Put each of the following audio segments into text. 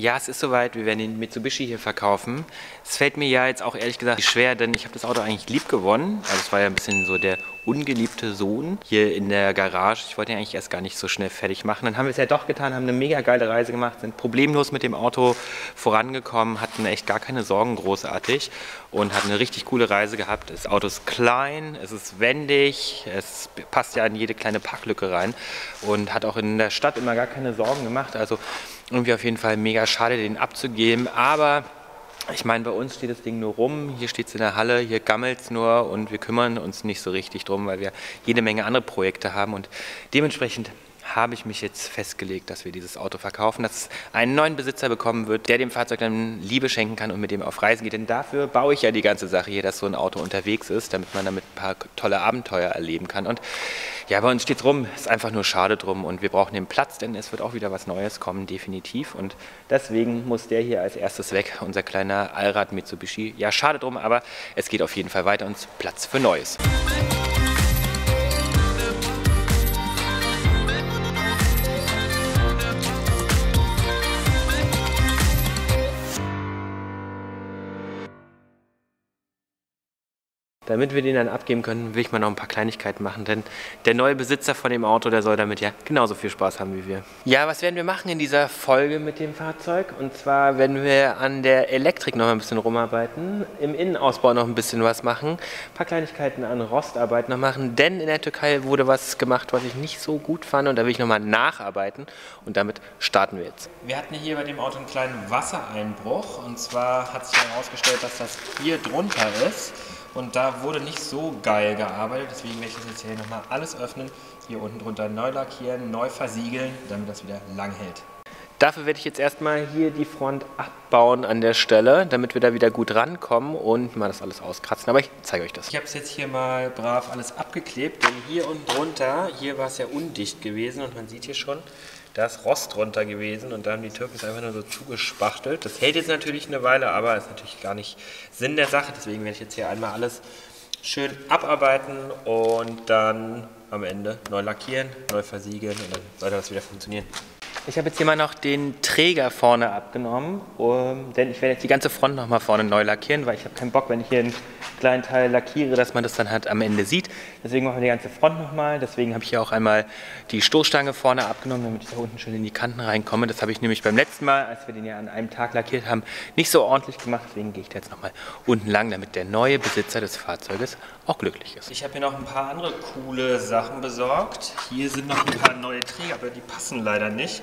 Ja, es ist soweit, wir werden den Mitsubishi hier verkaufen. Es fällt mir ja jetzt auch ehrlich gesagt schwer, denn ich habe das Auto eigentlich lieb gewonnen. Also es war ja ein bisschen so der ungeliebte Sohn hier in der Garage. Ich wollte ihn eigentlich erst gar nicht so schnell fertig machen. Dann haben wir es ja doch getan, haben eine mega geile Reise gemacht, sind problemlos mit dem Auto vorangekommen, hatten echt gar keine Sorgen großartig und hatten eine richtig coole Reise gehabt. Das Auto ist klein, es ist wendig, es passt ja in jede kleine Parklücke rein und hat auch in der Stadt immer gar keine Sorgen gemacht. Also irgendwie auf jeden Fall mega schade, den abzugeben, aber ich meine, bei uns steht das Ding nur rum, hier steht es in der Halle, hier gammelt es nur und wir kümmern uns nicht so richtig drum, weil wir jede Menge andere Projekte haben und dementsprechend habe ich mich jetzt festgelegt, dass wir dieses Auto verkaufen, dass es einen neuen Besitzer bekommen wird, der dem Fahrzeug dann Liebe schenken kann und mit dem auf Reisen geht. Denn dafür baue ich ja die ganze Sache hier, dass so ein Auto unterwegs ist, damit man damit ein paar tolle Abenteuer erleben kann. Und ja, bei uns steht's rum, ist einfach nur schade drum und wir brauchen den Platz, denn es wird auch wieder was Neues kommen, definitiv. Und deswegen muss der hier als erstes weg, unser kleiner Allrad Mitsubishi. Ja, schade drum, aber es geht auf jeden Fall weiter und Platz für Neues. Damit wir den dann abgeben können, will ich mal noch ein paar Kleinigkeiten machen, denn der neue Besitzer von dem Auto, der soll damit ja genauso viel Spaß haben wie wir. Ja, was werden wir machen in dieser Folge mit dem Fahrzeug? Und zwar werden wir an der Elektrik noch ein bisschen rumarbeiten, im Innenausbau noch ein bisschen was machen, ein paar Kleinigkeiten an Rostarbeit noch machen, denn in der Türkei wurde was gemacht, was ich nicht so gut fand und da will ich nochmal nacharbeiten und damit starten wir jetzt. Wir hatten hier bei dem Auto einen kleinen Wassereinbruch und zwar hat sich herausgestellt, dass das hier drunter ist. Und da wurde nicht so geil gearbeitet, deswegen werde ich das jetzt hier nochmal alles öffnen, hier unten drunter neu lackieren, neu versiegeln, damit das wieder lang hält. Dafür werde ich jetzt erstmal hier die Front abbauen an der Stelle, damit wir da wieder gut rankommen und mal das alles auskratzen, aber ich zeige euch das. Ich habe es jetzt hier mal brav alles abgeklebt, denn hier unten drunter, hier war es ja undicht gewesen und man sieht hier schon, da ist Rost drunter gewesen und da haben die Türken es einfach nur so zugespachtelt. Das hält jetzt natürlich eine Weile, aber ist natürlich gar nicht Sinn der Sache. Deswegen werde ich jetzt hier einmal alles schön abarbeiten und dann am Ende neu lackieren, neu versiegeln und dann sollte das wieder funktionieren. Ich habe jetzt hier mal noch den Träger vorne abgenommen, denn ich werde jetzt die ganze Front nochmal vorne neu lackieren, weil ich habe keinen Bock, wenn ich hier einen kleinen Teil lackiere, dass man das dann halt am Ende sieht. Deswegen machen wir die ganze Front nochmal, deswegen habe ich hier auch einmal die Stoßstange vorne abgenommen, damit ich da unten schön in die Kanten reinkomme. Das habe ich nämlich beim letzten Mal, als wir den ja an einem Tag lackiert haben, nicht so ordentlich gemacht. Deswegen gehe ich da jetzt nochmal unten lang, damit der neue Besitzer des Fahrzeuges auch glücklich ist. Ich habe hier noch ein paar andere coole Sachen besorgt. Hier sind noch ein paar neue Träger, aber die passen leider nicht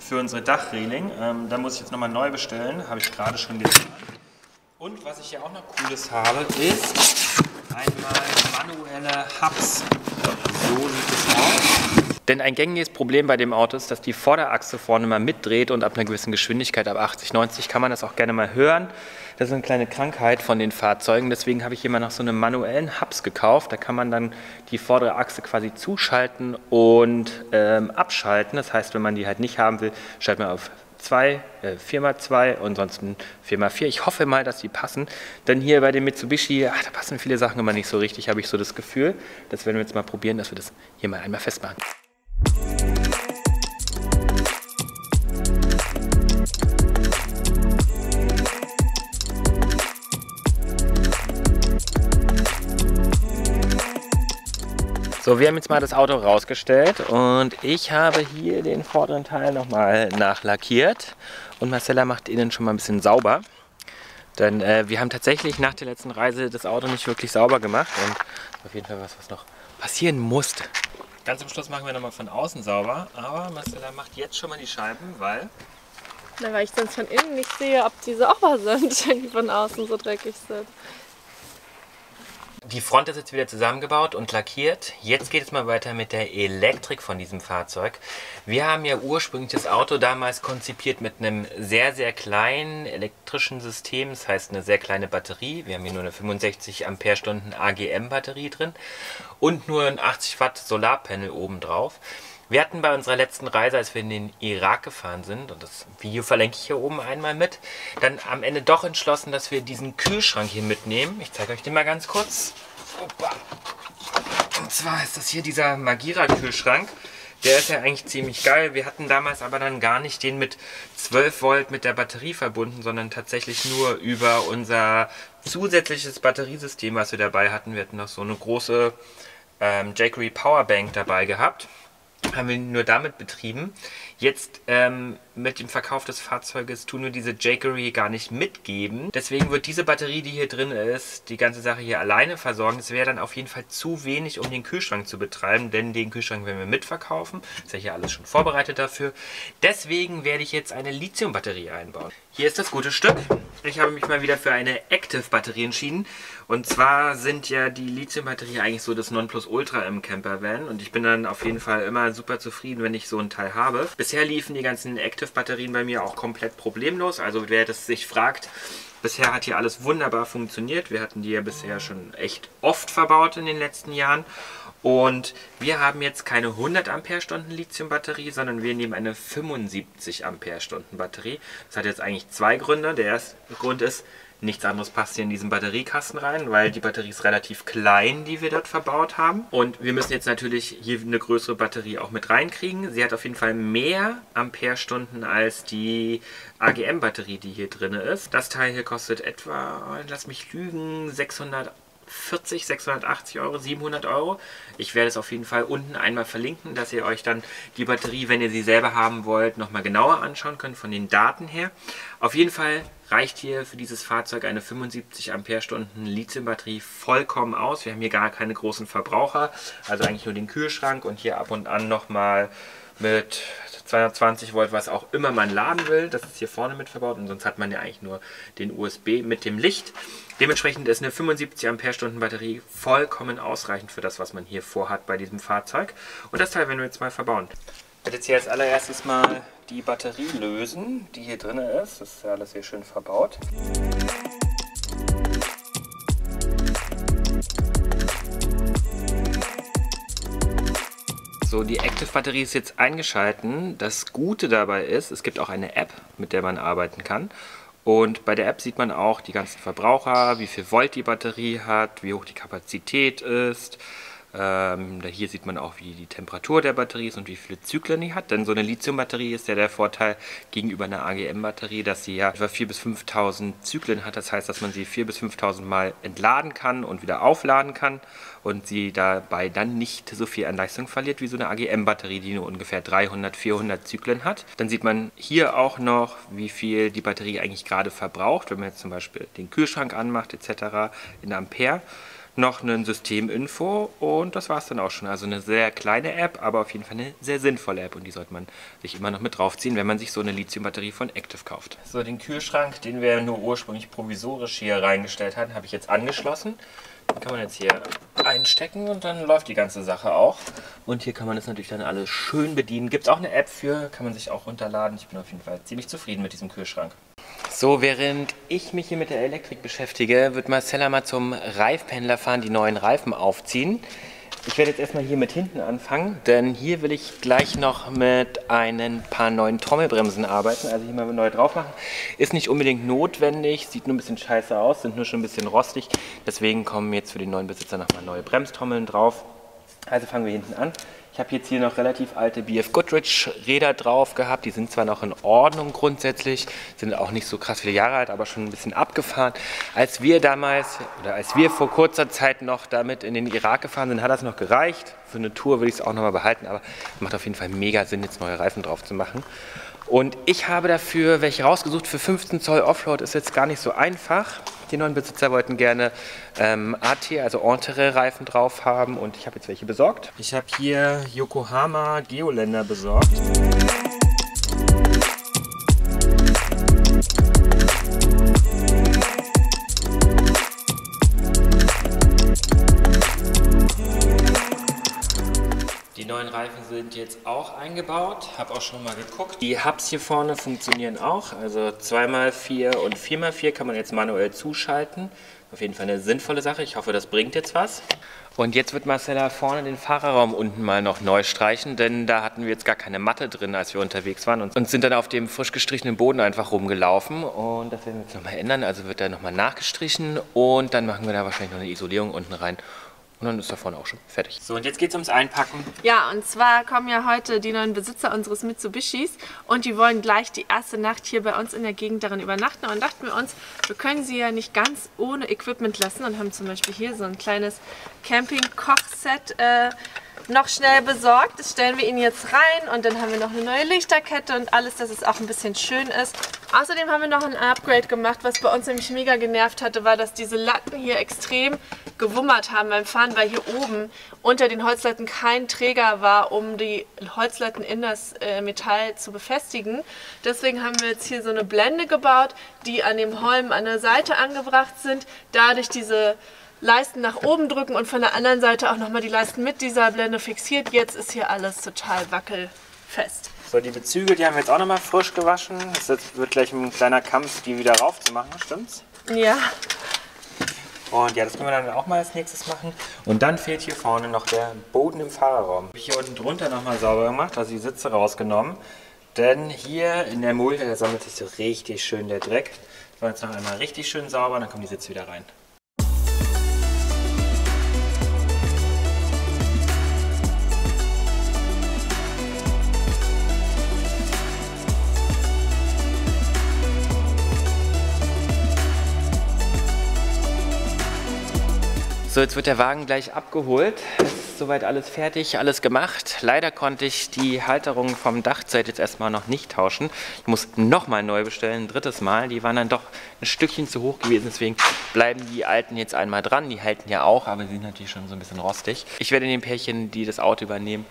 für unsere Dachreling. Da muss ich jetzt nochmal neu bestellen, habe ich gerade schon getan. Und was ich hier auch noch cooles habe, ist einmal manuelle Hubs. So sieht es aus. Denn ein gängiges Problem bei dem Auto ist, dass die Vorderachse vorne mal mitdreht und ab einer gewissen Geschwindigkeit, ab 80, 90 kann man das auch gerne mal hören. Das ist eine kleine Krankheit von den Fahrzeugen, deswegen habe ich hier mal noch so einen manuellen Hubs gekauft. Da kann man dann die vordere Achse quasi zuschalten und abschalten. Das heißt, wenn man die halt nicht haben will, schaltet man auf 4x2 und sonst 4x4. Ich hoffe mal, dass die passen, denn hier bei dem Mitsubishi, da passen viele Sachen immer nicht so richtig, habe ich so das Gefühl. Das werden wir jetzt mal probieren, dass wir das hier mal einmal festmachen. So, wir haben jetzt mal das Auto rausgestellt und ich habe hier den vorderen Teil nochmal nachlackiert und Marcella macht innen schon mal ein bisschen sauber, denn wir haben tatsächlich nach der letzten Reise das Auto nicht wirklich sauber gemacht und auf jeden Fall was noch passieren muss. Ganz am Schluss machen wir nochmal von außen sauber, aber Marcella macht jetzt schon mal die Scheiben, weil... Na, weil ich sonst von innen nicht sehe, ob die sauber sind, wenn die von außen so dreckig sind. Die Front ist jetzt wieder zusammengebaut und lackiert. Jetzt geht es mal weiter mit der Elektrik von diesem Fahrzeug. Wir haben ja ursprünglich das Auto damals konzipiert mit einem sehr, sehr kleinen elektrischen System. Das heißt eine sehr kleine Batterie. Wir haben hier nur eine 65 Ampere-Stunden AGM-Batterie drin und nur ein 80 Watt Solarpanel obendrauf. Wir hatten bei unserer letzten Reise, als wir in den Irak gefahren sind, und das Video verlinke ich hier oben einmal mit, dann am Ende doch entschlossen, dass wir diesen Kühlschrank hier mitnehmen. Ich zeige euch den mal ganz kurz. Opa. Und zwar ist das hier dieser Magira-Kühlschrank. Der ist ja eigentlich ziemlich geil. Wir hatten damals aber dann gar nicht den mit 12 Volt mit der Batterie verbunden, sondern tatsächlich nur über unser zusätzliches Batteriesystem, was wir dabei hatten. Wir hatten noch so eine große Jackery Powerbank dabei gehabt. Haben wir nur damit betrieben. Jetzt mit dem Verkauf des Fahrzeuges tun wir diese Jackery gar nicht mitgeben. Deswegen wird diese Batterie, die hier drin ist, die ganze Sache hier alleine versorgen. Das wäre dann auf jeden Fall zu wenig, um den Kühlschrank zu betreiben, denn den Kühlschrank werden wir mitverkaufen. Ist ja hier alles schon vorbereitet dafür. Deswegen werde ich jetzt eine Lithium-Batterie einbauen. Hier ist das gute Stück. Ich habe mich mal wieder für eine Active-Batterie entschieden. Und zwar sind ja die Lithium-Batterie eigentlich so das Nonplusultra im Camper-Van. Und ich bin dann auf jeden Fall immer super zufrieden, wenn ich so ein Teil habe. Bisher liefen die ganzen Active-Batterien bei mir auch komplett problemlos. Also wer das sich fragt, bisher hat hier alles wunderbar funktioniert. Wir hatten die ja bisher schon echt oft verbaut in den letzten Jahren. Und wir haben jetzt keine 100 Ampere-Stunden Lithium-Batterie, sondern wir nehmen eine 75 Ampere-Stunden Batterie. Das hat jetzt eigentlich zwei Gründe. Der erste Grund ist, nichts anderes passt hier in diesen Batteriekasten rein, weil die Batterie ist relativ klein, die wir dort verbaut haben. Und wir müssen jetzt natürlich hier eine größere Batterie auch mit reinkriegen. Sie hat auf jeden Fall mehr Ampere-Stunden als die AGM-Batterie, die hier drin ist. Das Teil hier kostet etwa, lass mich lügen, 640, 680 Euro, 700 Euro. Ich werde es auf jeden Fall unten einmal verlinken, dass ihr euch dann die Batterie, wenn ihr sie selber haben wollt, nochmal genauer anschauen könnt von den Daten her. Auf jeden Fall reicht hier für dieses Fahrzeug eine 75 Ampere-Stunden Lithium-Batterie vollkommen aus. Wir haben hier gar keine großen Verbraucher, also eigentlich nur den Kühlschrank und hier ab und an nochmal mit 220 Volt, was auch immer man laden will. Das ist hier vorne mit verbaut und sonst hat man ja eigentlich nur den USB mit dem Licht. Dementsprechend ist eine 75 Ampere-Stunden Batterie vollkommen ausreichend für das, was man hier vorhat bei diesem Fahrzeug. Und das Teil werden wir jetzt mal verbauen. Ich werde jetzt hier als allererstes mal die Batterie lösen, die hier drin ist. Das ist ja alles hier schön verbaut. So, die Active-Batterie ist jetzt eingeschalten. Das Gute dabei ist, es gibt auch eine App, mit der man arbeiten kann. Und bei der App sieht man auch die ganzen Verbraucher, wie viel Volt die Batterie hat, wie hoch die Kapazität ist. Hier sieht man auch, wie die Temperatur der Batterie ist und wie viele Zyklen die hat. Denn so eine Lithium-Batterie ist ja der Vorteil gegenüber einer AGM-Batterie, dass sie ja etwa 4.000 bis 5.000 Zyklen hat. Das heißt, dass man sie 4.000 bis 5.000 Mal entladen kann und wieder aufladen kann und sie dabei dann nicht so viel an Leistung verliert wie so eine AGM-Batterie, die nur ungefähr 300, 400 Zyklen hat. Dann sieht man hier auch noch, wie viel die Batterie eigentlich gerade verbraucht, wenn man jetzt zum Beispiel den Kühlschrank anmacht etc. in Ampere. Noch eine Systeminfo und das war es dann auch schon. Also eine sehr kleine App, aber auf jeden Fall eine sehr sinnvolle App und die sollte man sich immer noch mit draufziehen, wenn man sich so eine Lithium-Batterie von Active kauft. So, den Kühlschrank, den wir nur ursprünglich provisorisch hier reingestellt hatten, habe ich jetzt angeschlossen. Den kann man jetzt hier einstecken und dann läuft die ganze Sache auch. Und hier kann man das natürlich dann alles schön bedienen. Gibt es auch eine App für, kann man sich auch runterladen. Ich bin auf jeden Fall ziemlich zufrieden mit diesem Kühlschrank. So, während ich mich hier mit der Elektrik beschäftige, wird Marcella mal zum Reifpendler fahren, die neuen Reifen aufziehen. Ich werde jetzt erstmal hier mit hinten anfangen, denn hier will ich gleich noch mit ein paar neuen Trommelbremsen arbeiten. Also hier mal neu drauf machen. Ist nicht unbedingt notwendig, sieht nur ein bisschen scheiße aus, sind nur schon ein bisschen rostig. Deswegen kommen jetzt für den neuen Besitzer nochmal neue Bremstrommeln drauf. Also fangen wir hinten an. Ich habe jetzt hier noch relativ alte BF Goodrich Räder drauf gehabt. Die sind zwar noch in Ordnung grundsätzlich, sind auch nicht so krass viele Jahre alt, aber schon ein bisschen abgefahren. Als wir damals oder als wir vor kurzer Zeit noch damit in den Irak gefahren sind, hat das noch gereicht. Für eine Tour würde ich es auch nochmal behalten, aber macht auf jeden Fall mega Sinn, jetzt neue Reifen drauf zu machen. Und ich habe dafür welche rausgesucht für 15 Zoll Offroad, ist jetzt gar nicht so einfach. Die neuen Besitzer wollten gerne AT, also Entere Reifen drauf haben und ich habe jetzt welche besorgt. Ich habe hier Yokohama Geolander besorgt. Sind jetzt auch eingebaut, habe auch schon mal geguckt. Die Hubs hier vorne funktionieren auch, also 2x4 und 4x4 kann man jetzt manuell zuschalten. Auf jeden Fall eine sinnvolle Sache, ich hoffe, das bringt jetzt was. Und jetzt wird Marcella vorne den Fahrerraum unten mal noch neu streichen, denn da hatten wir jetzt gar keine Matte drin, als wir unterwegs waren und sind dann auf dem frisch gestrichenen Boden einfach rumgelaufen und das werden wir jetzt nochmal ändern, also wird da nochmal nachgestrichen und dann machen wir da wahrscheinlich noch eine Isolierung unten rein. Und dann ist da vorne auch schon fertig. So, und jetzt geht's ums Einpacken. Ja, und zwar kommen ja heute die neuen Besitzer unseres Mitsubishis und die wollen gleich die erste Nacht hier bei uns in der Gegend darin übernachten. Und dachten wir uns, wir können sie ja nicht ganz ohne Equipment lassen und haben zum Beispiel hier so ein kleines Camping-Kochset noch schnell besorgt. Das stellen wir ihnen jetzt rein und dann haben wir noch eine neue Lichterkette und alles, dass es auch ein bisschen schön ist. Außerdem haben wir noch ein Upgrade gemacht, was bei uns nämlich mega genervt hatte, war, dass diese Latten hier extrem gewummert haben beim Fahren, weil hier oben unter den Holzlatten kein Träger war, um die Holzlatten in das Metall zu befestigen. Deswegen haben wir jetzt hier so eine Blende gebaut, die an dem Holm an der Seite angebracht sind, dadurch diese Leisten nach oben drücken und von der anderen Seite auch nochmal die Leisten mit dieser Blende fixiert. Jetzt ist hier alles total wackelfest. So, die Bezüge, die haben wir jetzt auch nochmal frisch gewaschen. Das wird gleich ein kleiner Kampf, die wieder rauf zu machen, stimmt's? Ja. Und ja, das können wir dann auch mal als nächstes machen. Und dann fehlt hier vorne noch der Boden im Fahrerraum. Ich habe hier unten drunter nochmal sauber gemacht, also die Sitze rausgenommen. Denn hier in der Mulde, da sammelt sich so richtig schön der Dreck. Das war jetzt noch einmal richtig schön sauber, dann kommen die Sitze wieder rein. So, jetzt wird der Wagen gleich abgeholt. Es ist soweit alles fertig, alles gemacht. Leider konnte ich die Halterungen vom Dachzelt jetzt erstmal noch nicht tauschen. Ich muss nochmal neu bestellen, ein drittes Mal. Die waren dann doch ein Stückchen zu hoch gewesen, deswegen bleiben die alten jetzt einmal dran. Die halten ja auch, aber sie sind natürlich schon so ein bisschen rostig. Ich werde den Pärchen, die das Auto übernehmen,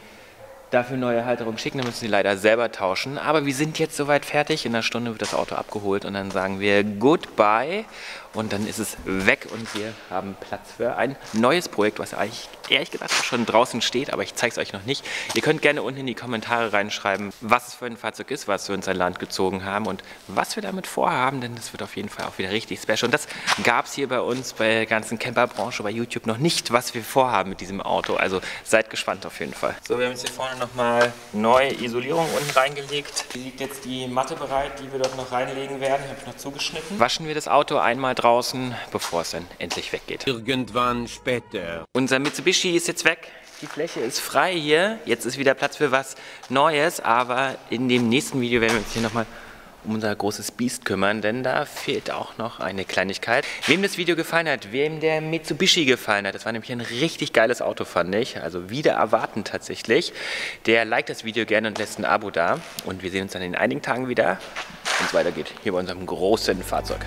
dafür neue Halterungen schicken. Dann müssen sie leider selber tauschen. Aber wir sind jetzt soweit fertig. In einer Stunde wird das Auto abgeholt und dann sagen wir Goodbye. Und dann ist es weg und wir haben Platz für ein neues Projekt, was eigentlich, ehrlich gesagt, schon draußen steht, aber ich zeige es euch noch nicht. Ihr könnt gerne unten in die Kommentare reinschreiben, was es für ein Fahrzeug ist, was wir uns an Land gezogen haben und was wir damit vorhaben, denn das wird auf jeden Fall auch wieder richtig special. Und das gab es hier bei uns, bei der ganzen Camperbranche, bei YouTube noch nicht, was wir vorhaben mit diesem Auto. Also seid gespannt auf jeden Fall. So, wir haben jetzt hier vorne nochmal neue Isolierung unten reingelegt. Hier liegt jetzt die Matte bereit, die wir dort noch reinlegen werden. Habe ich noch zugeschnitten. Waschen wir das Auto einmal drauf. Draußen, bevor es dann endlich weggeht. Irgendwann später. Unser Mitsubishi ist jetzt weg. Die Fläche ist frei hier. Jetzt ist wieder Platz für was Neues. Aber in dem nächsten Video werden wir uns hier nochmal um unser großes Biest kümmern, denn da fehlt auch noch eine Kleinigkeit. Wem das Video gefallen hat, wem der Mitsubishi gefallen hat, das war nämlich ein richtig geiles Auto, fand ich. Also wieder erwarten tatsächlich. Der liked das Video gerne und lässt ein Abo da. Und wir sehen uns dann in einigen Tagen wieder, wenn es weitergeht, hier bei unserem großen Fahrzeug.